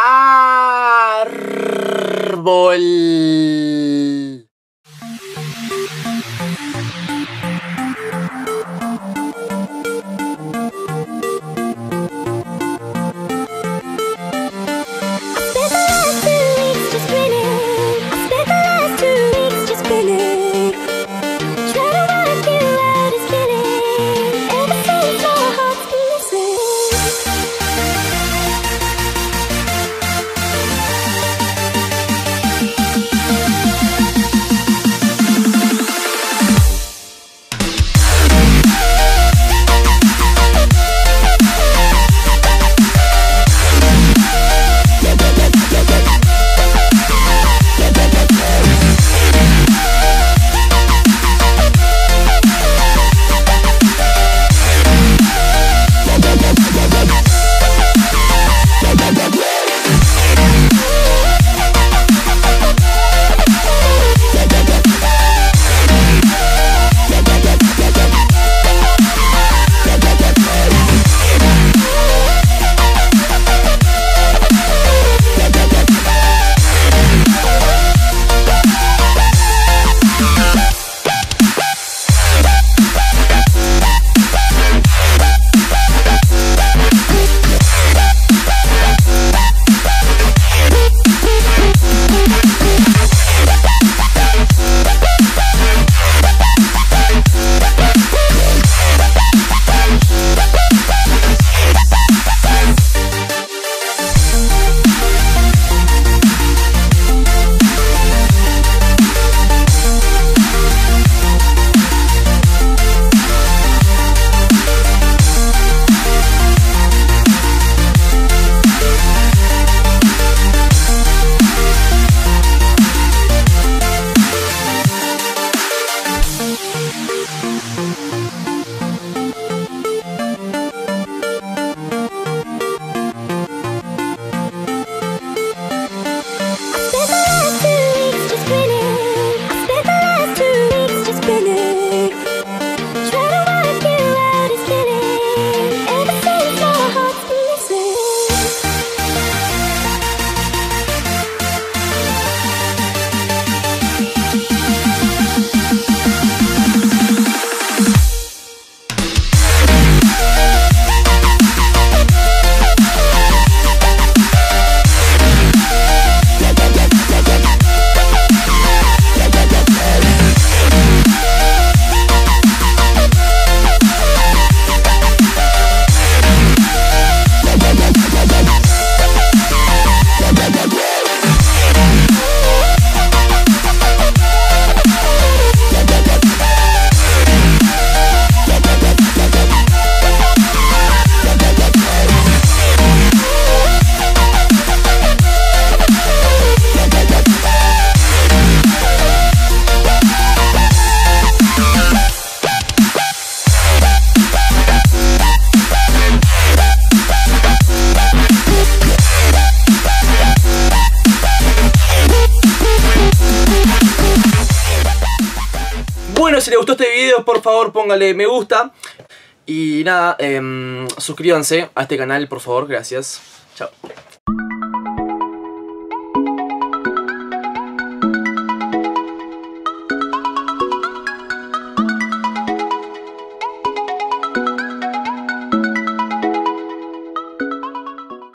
Árbol. Bueno, si les gustó este video, por favor póngale me gusta. Y nada, suscríbanse a este canal, por favor, gracias. Chao.